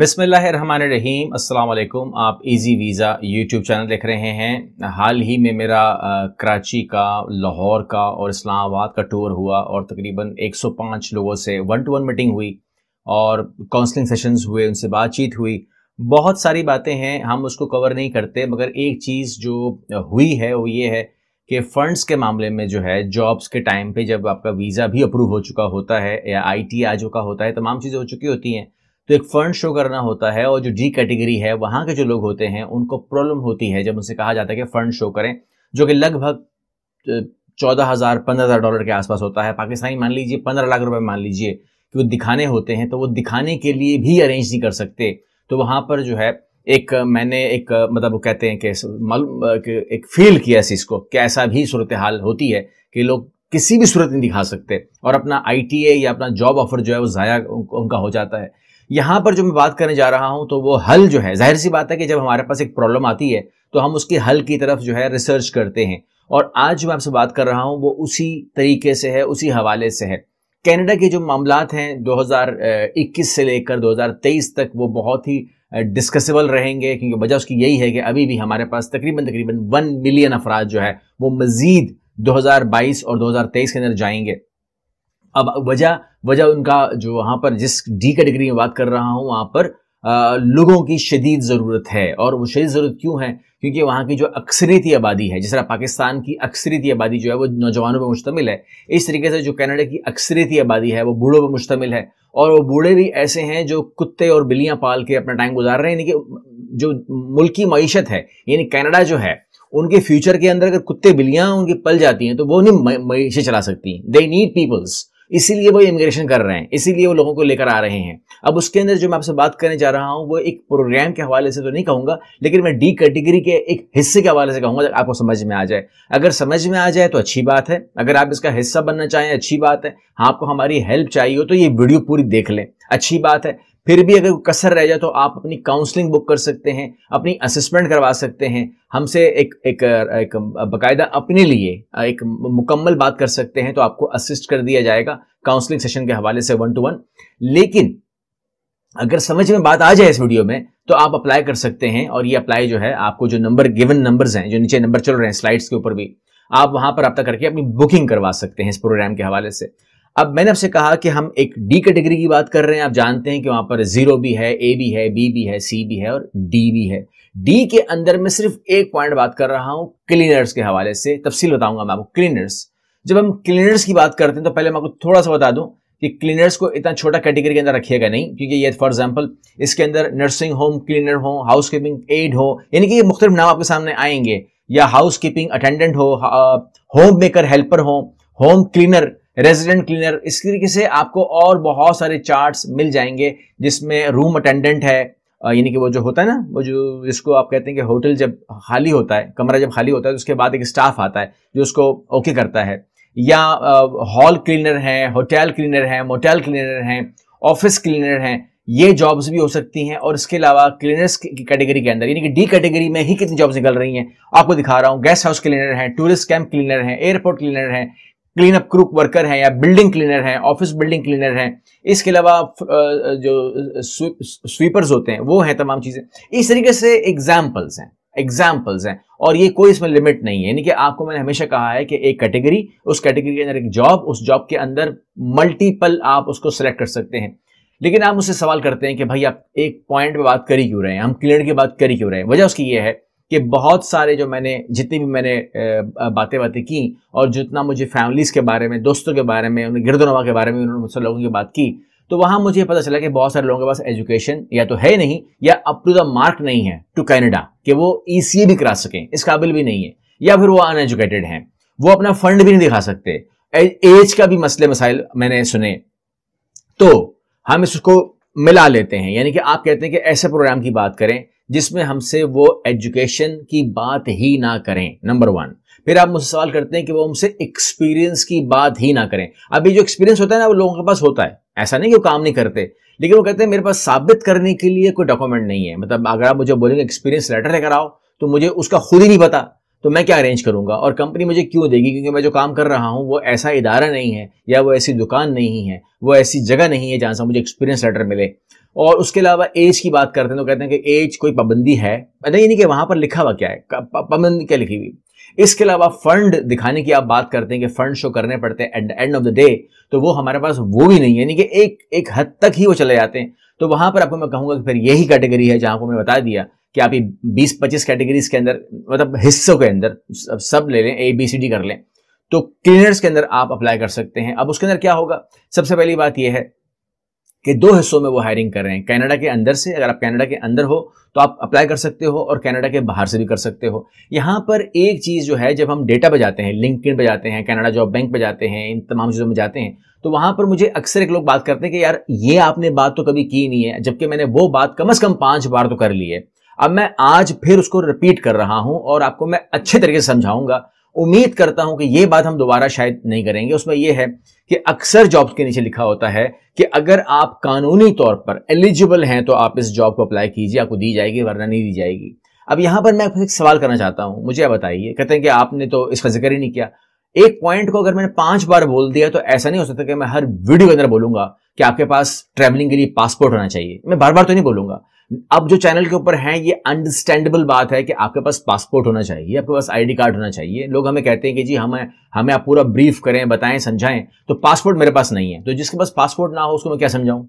बिस्मिल्लाहिर्रहमानिर्रहीम, अस्सलाम वालेकुम। आप इजी वीज़ा यूट्यूब चैनल देख रहे हैं। हाल ही में मेरा कराची का, लाहौर का और इस्लामाबाद का टूर हुआ और तकरीबन 105 लोगों से 1-to-1 मीटिंग हुई और काउंसलिंग सेशंस हुए, उनसे बातचीत हुई। बहुत सारी बातें हैं, हम उसको कवर नहीं करते, मगर एक चीज़ जो हुई है वो ये है कि फ़ंड्स के मामले में जो है जॉब्स के टाइम पे जब आपका वीज़ा भी अप्रूव हो चुका होता है या IT आ चुका होता है, तमाम चीज़ें हो चुकी होती हैं, तो एक फ़ंड शो करना होता है और जो G कैटेगरी है वहाँ के जो लोग होते हैं उनको प्रॉब्लम होती है जब उनसे कहा जाता है कि फ़ंड शो करें, जो कि लगभग 14,000-15,000 डॉलर के आसपास होता है। पाकिस्तानी मान लीजिए 15 लाख रुपये मान लीजिए कि वो दिखाने होते हैं, तो वो दिखाने के लिए भी अरेंज नहीं कर सकते। तो वहाँ पर जो है एक मैंने एक मतलब वो कहते हैं कि एक फील किया इस चीज़ को कि ऐसा भी सूरत हाल होती है कि लोग किसी भी सूरत नहीं दिखा सकते और अपना ITA या अपना जॉब ऑफर जो है वो ज़ाया उनका हो जाता है। यहाँ पर जो मैं बात करने जा रहा हूँ तो वो हल जो है, जाहिर सी बात है कि जब हमारे पास एक प्रॉब्लम आती है तो हम उसके हल की तरफ जो है रिसर्च करते हैं, और आज जो मैं आपसे बात कर रहा हूँ वो उसी तरीके से है, उसी हवाले से है। कनाडा के जो मामलात हैं 2021 से लेकर 2023 तक वो बहुत ही डिस्कसेबल रहेंगे, क्योंकि वजह उसकी यही है कि अभी भी हमारे पास तकरीबन 1 मिलियन अफराद जो है वो मज़ीद 2022 और 2023 के अंदर जाएंगे। अब वजह उनका जो वहाँ पर जिस डी कैटेगरी में बात कर रहा हूँ वहाँ पर लोगों की शदीद ज़रूरत है, और वो शदीद ज़रूरत क्यों है? क्योंकि वहाँ की जो अक्सरियती आबादी है, जिस तरह पाकिस्तान की अक्सरियती आबादी जो है वो नौजवानों पर मुश्तमिल है, इस तरीके से जो कनाडा की अक्सरियती आबादी है वो बूढ़ों पर मुश्तमिल है, और वो बूढ़े भी ऐसे हैं जो कुत्ते और बिल्लियाँ पाल के अपना टाइम गुजार रहे हैं। यानी कि जो मुल्की मईशत है, यानी कनाडा जो है, उनके फ्यूचर के अंदर अगर कुत्ते बिल्लियाँ उनकी पल जाती हैं तो वो नहीं मईशत चला सकती। दे नीड पीपल्स, इसीलिए वो इमिग्रेशन कर रहे हैं, इसीलिए वो लोगों को लेकर आ रहे हैं। अब उसके अंदर जो मैं आपसे बात करने जा रहा हूँ वो एक प्रोग्राम के हवाले से तो नहीं कहूँगा, लेकिन मैं डी कैटेगरी के एक हिस्से के हवाले से कहूँगा, आपको समझ में आ जाए। अगर समझ में आ जाए तो अच्छी बात है, अगर आप इसका हिस्सा बनना चाहें अच्छी बात है, आपको हमारी हेल्प चाहिए हो तो ये वीडियो पूरी देख लें, अच्छी बात है। फिर भी अगर कसर रह जाए तो आप अपनी काउंसलिंग बुक कर सकते हैं, अपनी असेसमेंट करवा सकते हैं हमसे, एक बाकायदा अपने लिए एक मुकम्मल बात कर सकते हैं, तो आपको असिस्ट कर दिया जाएगा काउंसलिंग सेशन के हवाले से 1-to-1। लेकिन अगर समझ में बात आ जाए इस वीडियो में तो आप अप्लाई कर सकते हैं, और ये अप्लाई जो है आपको जो नंबर गिवन नंबर्स हैं, जो नीचे नंबर चल रहे हैं स्लाइड्स के ऊपर भी, आप वहाँ पर रब्ता करके अपनी बुकिंग करवा सकते हैं इस प्रोग्राम के हवाले से। अब मैंने आपसे कहा कि हम एक डी कैटेगरी की बात कर रहे हैं, आप जानते हैं कि वहाँ पर 0 भी है, A भी है, B भी है, C भी है और D भी है। D के अंदर मैं सिर्फ एक पॉइंट बात कर रहा हूँ क्लीनर्स के हवाले से, तफसील बताऊंगा मैं आपको। क्लीनर्स, जब हम क्लीनर्स की बात करते हैं तो पहले मैं आपको थोड़ा सा बता दूँ कि क्लीनर्स को इतना छोटा कैटेगरी के अंदर रखिएगा नहीं, क्योंकि ये फॉर एग्जाम्पल इसके अंदर नर्सिंग होम क्लीनर हो, हाउस कीपिंग एड हो, यानी कि ये मुख्तलिफ नाम आपके सामने आएंगे, या हाउस कीपिंग अटेंडेंट हो, होम मेकर हेल्पर हो, होम क्लीनर, रेजिडेंट क्लीनर, इस तरीके से आपको और बहुत सारे चार्ट्स मिल जाएंगे, जिसमें रूम अटेंडेंट है, यानी कि वो जो होता है ना, वो जो जिसको आप कहते हैं कि होटल जब खाली होता है, कमरा जब खाली होता है तो उसके बाद एक स्टाफ आता है जो उसको ओके करता है, या हॉल क्लीनर है, होटल क्लीनर है, मोटेल क्लीनर हैं, ऑफिस क्लीनर हैं, ये जॉब्स भी हो सकती हैं। और इसके अलावा क्लीनर्स की कैटेगरी के अंदर, यानी कि डी कैटेगरी में ही कितनी जॉब्स निकल रही हैं आपको दिखा रहा हूँ। गेस्ट हाउस क्लीनर हैं, टूरिस्ट कैंप क्लीनर हैं, एयरपोर्ट क्लीनर हैं, क्लीन अप क्रू वर्कर हैं, या बिल्डिंग क्लीनर हैं, ऑफिस बिल्डिंग क्लीनर हैं, इसके अलावा जो स्वीपर्स होते हैं वो हैं, तमाम चीज़ें इस तरीके से एग्जाम्पल्स हैं। और ये कोई इसमें लिमिट नहीं है, यानी कि आपको मैंने हमेशा कहा है कि एक कैटेगरी, उस कैटेगरी के अंदर एक जॉब, उस जॉब के अंदर मल्टीपल आप उसको सेलेक्ट कर सकते हैं। लेकिन आप मुझसे सवाल करते हैं कि भाई आप एक पॉइंट पर बात कर ही क्यों रहे हैं, हम क्लीनर की बात कर ही क्यों रहे हैं? वजह उसकी ये है कि बहुत सारे जो जितनी भी मैंने बातें की, और जितना मुझे फैमिलीज़ के बारे में, दोस्तों के बारे में, उन्हें गिरदोनवा के बारे में, उन्होंने मुझसे लोगों की बात की, तो वहाँ मुझे पता चला कि बहुत सारे लोगों के पास एजुकेशन या तो है नहीं, या अप टू द मार्क नहीं है टू कनाडा कि वो ECA भी करा सकें, इस काबिल भी नहीं है, या फिर वो अनएजुकेटेड हैं, वो अपना फंड भी नहीं दिखा सकते, एज का भी मसले मसाइल मैंने सुने। तो हम इसको मिला लेते हैं, यानी कि आप कहते हैं कि ऐसे प्रोग्राम की बात करें जिसमें हमसे वो एजुकेशन की बात ही ना करें, नंबर 1। फिर आप मुझसे सवाल करते हैं कि वो हमसे एक्सपीरियंस की बात ही ना करें। अभी जो एक्सपीरियंस होता है ना, वो लोगों के पास होता है, ऐसा नहीं कि वो काम नहीं करते, लेकिन वो कहते हैं मेरे पास साबित करने के लिए कोई डॉक्यूमेंट नहीं है। मतलब अगर आप मुझे बोलेंगे एक्सपीरियंस लेटर लेकर आओ, तो मुझे उसका खुद ही नहीं पता, तो मैं क्या अरेंज करूंगा और कंपनी मुझे क्यों देगी? क्योंकि मैं जो काम कर रहा हूं वो ऐसा इदारा नहीं है, या वो ऐसी दुकान नहीं है, वो ऐसी जगह नहीं है जहां से मुझे एक्सपीरियंस लेटर मिले। और उसके अलावा एज की बात करते हैं तो कहते हैं कि एज कोई पाबंदी है, मतलब ये नहीं कि वहाँ पर लिखा हुआ क्या है, पाबंदी क्या लिखी हुई। इसके अलावा फंड दिखाने की आप बात करते हैं कि फंड शो करने पड़ते हैं at the end of the day, तो वो हमारे पास वो भी नहीं है, यानी कि एक हद तक ही वो चले जाते हैं। तो वहाँ पर आपको मैं कहूँगा कि फिर यही कैटेगरी है जहाँ को मैंने बता दिया कि आप ये 20-25 कैटेगरीज के अंदर, मतलब हिस्सों के अंदर सब ले लें, ABCD कर लें, तो क्लीनर्स के अंदर आप अप्लाई कर सकते हैं। अब उसके अंदर क्या होगा, सबसे पहली बात यह है कि दो हिस्सों में वो हायरिंग कर रहे हैं, कनाडा के अंदर से। अगर आप कनाडा के अंदर हो तो आप अप्लाई कर सकते हो और कनाडा के बाहर से भी कर सकते हो। यहाँ पर एक चीज़ जो है, जब हम डेटा पे जाते हैं, लिंक्डइन पे जाते हैं, कनाडा जॉब बैंक पे जाते हैं, इन तमाम चीज़ों में जाते हैं, तो वहाँ पर मुझे अक्सर एक लोग बात करते हैं कि यार ये आपने बात तो कभी की नहीं है, जबकि मैंने वो बात कम से कम 5 बार तो कर ली है। अब मैं आज फिर उसको रिपीट कर रहा हूँ और आपको मैं अच्छे तरीके से समझाऊंगा। उम्मीद करता हूं कि ये बात हम दोबारा शायद नहीं करेंगे। उसमें यह है कि अक्सर जॉब्स के नीचे लिखा होता है कि अगर आप कानूनी तौर पर एलिजिबल हैं तो आप इस जॉब को अप्लाई कीजिए, आपको दी जाएगी, वरना नहीं दी जाएगी। अब यहां पर मैं एक सवाल करना चाहता हूं, मुझे आप बताइए। कहते हैं कि आपने तो इसका जिक्र ही नहीं किया। एक पॉइंट को अगर मैंने 5 बार बोल दिया तो ऐसा नहीं हो सकता कि मैं हर वीडियो के अंदर बोलूंगा कि आपके पास ट्रैवलिंग के लिए पासपोर्ट होना चाहिए। मैं बार बार तो नहीं बोलूंगा। अब जो चैनल के ऊपर हैं, ये अंडरस्टैंडेबल बात है कि आपके पास पासपोर्ट होना चाहिए, आपके पास आईडी कार्ड होना चाहिए। लोग हमें कहते हैं कि जी हमें आप पूरा ब्रीफ करें, बताएं, समझाएं। तो पासपोर्ट मेरे पास नहीं है, तो जिसके पास पासपोर्ट ना हो उसको मैं क्या समझाऊं?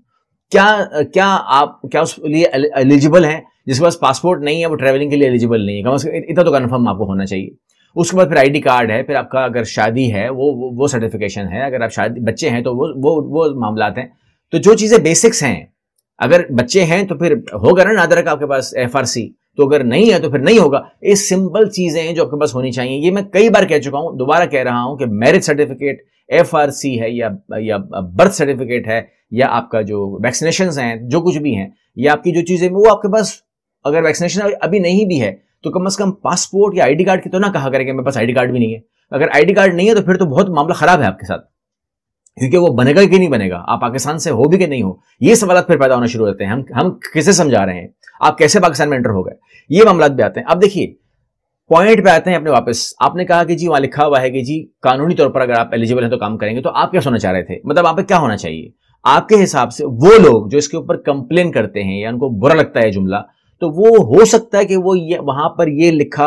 क्या उस लिए एलिजिबल है? जिसके पास पासपोर्ट नहीं है वो ट्रैवलिंग के लिए एलिजिबल नहीं है, कम से कम इतना तो कन्फर्म आपको होना चाहिए। उसके बाद फिर आईडी कार्ड है, फिर आपका अगर शादी है वो सर्टिफिकेशन है, अगर आप शादी बच्चे हैं तो वो मामला हैं। तो जो चीज़ें बेसिक्स हैं, अगर बच्चे हैं तो फिर होगा ना अदर का आपके पास FRC, तो अगर नहीं है तो फिर नहीं होगा। ये सिंपल चीज़ें हैं जो आपके पास होनी चाहिए। ये मैं कई बार कह चुका हूँ, दोबारा कह रहा हूँ कि मैरिज सर्टिफिकेट, FRC है या बर्थ सर्टिफिकेट है, या आपका जो वैक्सीनेशन हैं, जो कुछ भी हैं, या आपकी जो चीज़ें वो आपके पास, अगर वैक्सीनेशन अभी नहीं भी है तो कम से कम पासपोर्ट या आईडी कार्ड की तो ना कहा करें कि मेरे पास आईडी कार्ड भी नहीं है। अगर आईडी कार्ड नहीं है तो फिर तो बहुत मामला खराब है आपके साथ, क्योंकि वो बनेगा कि नहीं बनेगा, आप पाकिस्तान से हो भी कि नहीं हो, ये सवाल फिर पैदा होना शुरू हो जाते हैं। हम किसे समझा रहे हैं, आप कैसे पाकिस्तान में एंटर हो गए, ये मामला भी आते हैं। अब देखिए पॉइंट पे आते हैं अपने वापस। आपने कहा कि जी वहां लिखा हुआ है कि जी कानूनी तौर पर अगर आप एलिजिबल हैं तो काम करेंगे, तो आप क्या सोना चाह रहे थे, मतलब आप क्या होना चाहिए आपके हिसाब से? वो लोग जो इसके ऊपर कंप्लेन करते हैं या उनको बुरा लगता है जुमला, तो वो हो सकता है कि वो वहां पर ये लिखा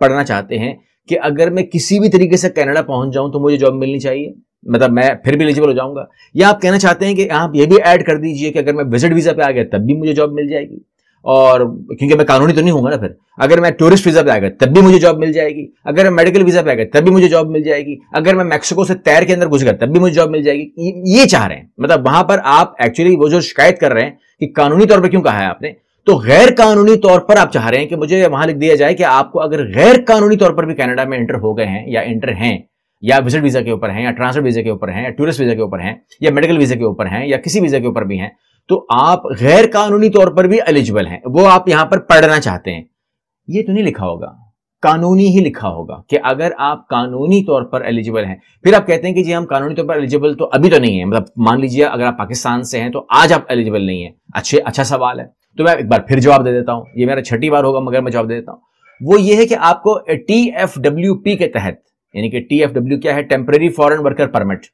पढ़ना चाहते हैं कि अगर मैं किसी भी तरीके से कनाडा पहुंच जाऊं तो मुझे जॉब मिलनी चाहिए, मतलब मैं फिर भी एलिजिबल हो जाऊंगा। या आप कहना चाहते हैं कि आप ये भी ऐड कर दीजिए कि अगर मैं विजिट वीज़ा पे आ गया तब भी मुझे जॉब मिल जाएगी, और क्योंकि मैं कानूनी तो नहीं होऊंगा ना, फिर अगर मैं टूरिस्ट वीज़ा पे आ गया तब भी मुझे जॉब मिल जाएगी, अगर मैं मेडिकल वीज़ा पे आ गया तब भी मुझे जॉब मिल जाएगी, अगर मैं मैक्सिको से तैर के अंदर घुस गया तब भी मुझे जॉब मिल जाएगी। ये चाह रहे हैं, मतलब वहां पर आप एक्चुअली वो जो शिकायत कर रहे हैं कि कानूनी तौर पर क्यों कहा है आपने, तो गैर कानूनी तौर पर आप चाह रहे हैं कि मुझे वहां लिख दिया जाए कि आपको अगर गैर कानूनी तौर पर भी कनाडा में एंटर हो गए हैं या एंटर हैं, या विजिट वीज़ा के ऊपर हैं, या ट्रांसफर वीज़ा के ऊपर हैं, या टूरिस्ट वीज़ा के ऊपर हैं, या मेडिकल वीज़ा के ऊपर हैं, या किसी वीज़ा के ऊपर भी हैं, तो आप गैर कानूनी तौर पर भी एलिजिबल हैं। वो आप यहाँ पर पढ़ना चाहते हैं। ये तो नहीं लिखा होगा, कानूनी ही लिखा होगा कि अगर आप कानूनी तौर पर एलिजिबल हैं। फिर आप कहते हैं कि जी हम कानूनी तौर पर एलिजिबल तो अभी तो नहीं है, मतलब मान लीजिए अगर आप पाकिस्तान से हैं तो आज आप एलिजिबल नहीं है। अच्छा सवाल है, तो मैं एक बार फिर जवाब दे देता हूँ, ये मेरा 6ठी बार होगा मगर मैं जवाब दे देता हूँ। वो ये है कि आपको TFWP के तहत, यानी कि TFW क्या है, temporary foreign worker permit,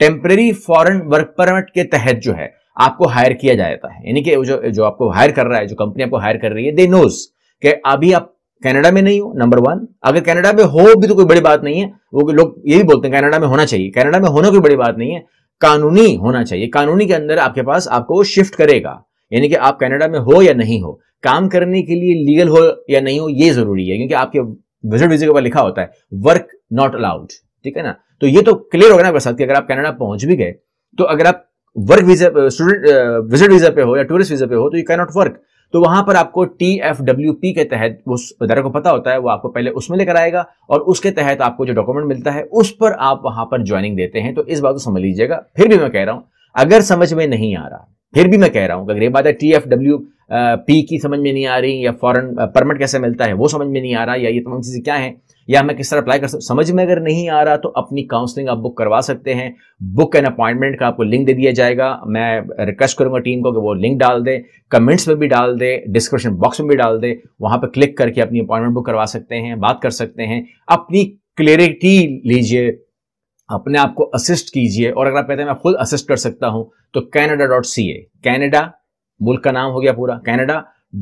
temporary foreign work permit के तहत जो है आपको हायर किया जाता है, यानी कि जो आपको हायर कर रहा है, जो कंपनी आपको हायर कर रही है, दे नोज कि अभी आप कनाडा में नहीं हो। नंबर 1, अगर कनाडा में हो भी तो कोई बड़ी बात नहीं है। वो लोग ये भी बोलते हैं कनाडा में होना चाहिए, कनाडा में होना कोई बड़ी बात नहीं है, कानूनी होना चाहिए। कानूनी के अंदर आपके पास आपको शिफ्ट करेगा, यानी कि आप कनाडा में हो या नहीं हो, काम करने के लिए लीगल हो या नहीं हो, ये जरूरी है, क्योंकि आपके विजिट वीज़ा के ऊपर लिखा होता है वर्क नॉट अलाउड, ठीक है ना। तो ये तो क्लियर होगा ना आपके साथ कि अगर आप कनाडा पहुंच भी गए तो अगर आप work visa, student visit visa पे हो या टूरिस्ट वीजा पे हो तो यू कैन नॉट वर्क। तो वहां पर आपको TFWP के तहत, उस इदारे को पता होता है, वो आपको पहले उसमें लेकर आएगा और उसके तहत आपको जो डॉक्यूमेंट मिलता है उस पर आप वहां पर ज्वाइनिंग देते हैं। तो इस बात को समझ लीजिएगा। फिर भी मैं कह रहा हूं, अगर समझ में नहीं आ रहा, फिर भी मैं कह रहा हूं, अगर ये बात है TFWP की समझ में नहीं आ रही, या फॉरेन परमिट कैसे मिलता है वो समझ में नहीं आ रहा, या ये तमाम चीज़ें क्या हैं, या मैं किस तरह अप्लाई कर सकता हूँ, समझ में अगर नहीं आ रहा, तो अपनी काउंसलिंग आप बुक करवा सकते हैं। बुक एन अपॉइंटमेंट का आपको लिंक दे दिया जाएगा। मैं रिक्वेस्ट करूंगा टीम को कि वो लिंक डाल दे, कमेंट्स में भी डाल दे, डिस्क्रिप्शन बॉक्स में भी डाल दे। वहाँ पर क्लिक करके अपनी अपॉइंटमेंट बुक करवा सकते हैं, बात कर सकते हैं, अपनी क्लियरिटी लीजिए, अपने आप को असिस्ट कीजिए। और अगर आप कहते हैं मैं खुद असिस्ट कर सकता हूं, तो canada.ca, मुल्क का नाम हो गया पूरा कनाडा,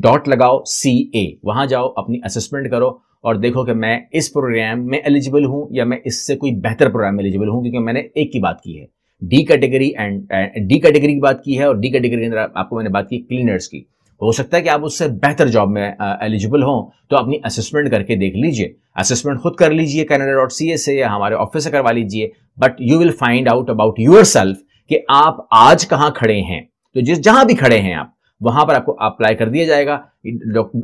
डॉट लगाओ CA, वहां जाओ अपनी असेसमेंट करो और देखो कि मैं इस प्रोग्राम में एलिजिबल हूं या मैं इससे कोई बेहतर प्रोग्राम में एलिजिबल हूं, क्योंकि मैंने एक की बात की है D category and D category की बात की है और डी कैटेगरी के अंदर आपको मैंने बात की क्लीनर्स की। हो सकता है कि आप उससे बेहतर जॉब में एलिजिबल हों, तो अपनी असेसमेंट करके देख लीजिए, असेसमेंट खुद कर लीजिए canada.ca से या हमारे ऑफिस से करवा लीजिए, but you will find out about yourself कि आप आज कहाँ खड़े हैं। तो जहां भी खड़े हैं आप वहां पर आपको अप्लाई कर दिया जाएगा।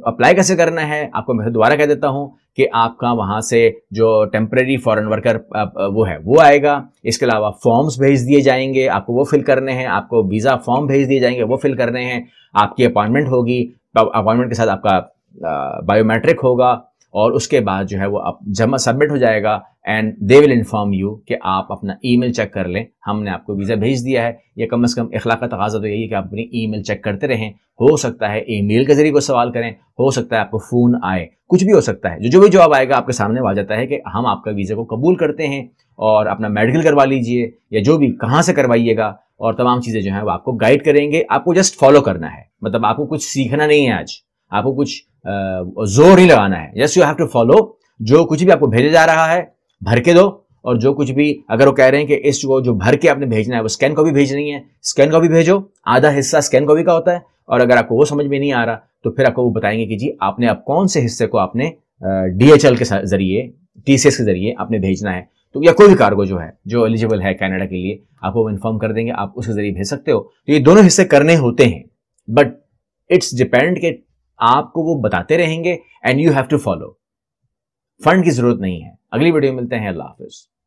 अप्लाई कैसे करना है आपको मैं दोबारा कह देता हूं कि आपका वहां से जो टेम्परेरी फॉरेन वर्कर वो है वो आएगा, इसके अलावा फॉर्म्स भेज दिए जाएंगे, आपको वो फिल करने हैं, आपको वीज़ा फॉर्म भेज दिए जाएंगे वो फिल करने हैं, आपकी अपॉइंटमेंट होगी, अपॉइंटमेंट के साथ आपका बायोमेट्रिक होगा और उसके बाद जो है वो आप जमा सबमिट हो जाएगा and they will inform you कि आप अपना ईमेल चेक कर लें, हमने आपको वीज़ा भेज दिया है। या कम से कम इखलाक का तकाजा तो यही है कि आप अपनी ईमेल चेक करते रहें। हो सकता है ईमेल के जरिए कोई सवाल करें, हो सकता है आपको फ़ोन आए, कुछ भी हो सकता है। जो भी जवाब आएगा आपके सामने आ जाता है कि हम आपका वीज़ा को कबूल करते हैं और अपना मेडिकल करवा लीजिए या जो भी कहाँ से करवाइएगा, और तमाम चीज़ें जो हैं वो आपको गाइड करेंगे। आपको जस्ट फॉलो करना है, मतलब आपको कुछ सीखना नहीं है, आज आपको कुछ जोर ही लगाना है। Yes you have to follow, जो कुछ भी आपको भेजा जा रहा है भर के दो, और जो कुछ भी अगर वो कह रहे हैं कि इसको जो भर के आपने भेजना है वो स्कैन कॉपी भेजनी है, स्कैन कॉपी भेजो। आधा हिस्सा स्कैन कॉपी का होता है और अगर आपको वो समझ में नहीं आ रहा तो फिर आपको वो बताएंगे कि जी आपने अब कौन से हिस्से को आपने DHL के जरिए TCS के जरिए आपने भेजना है, तो या कोई भी कार्गो जो है जो एलिजिबल है कनाडा के लिए आपको वो इन्फॉर्म कर देंगे, आप उसके जरिए भेज सकते हो। तो ये दोनों हिस्से करने होते हैं, बट इट्स डिपेंड के आपको वो बताते रहेंगे and you have to follow. Fund की जरूरत नहीं है। अगली वीडियो में मिलते हैं, अल्लाह हाफिज।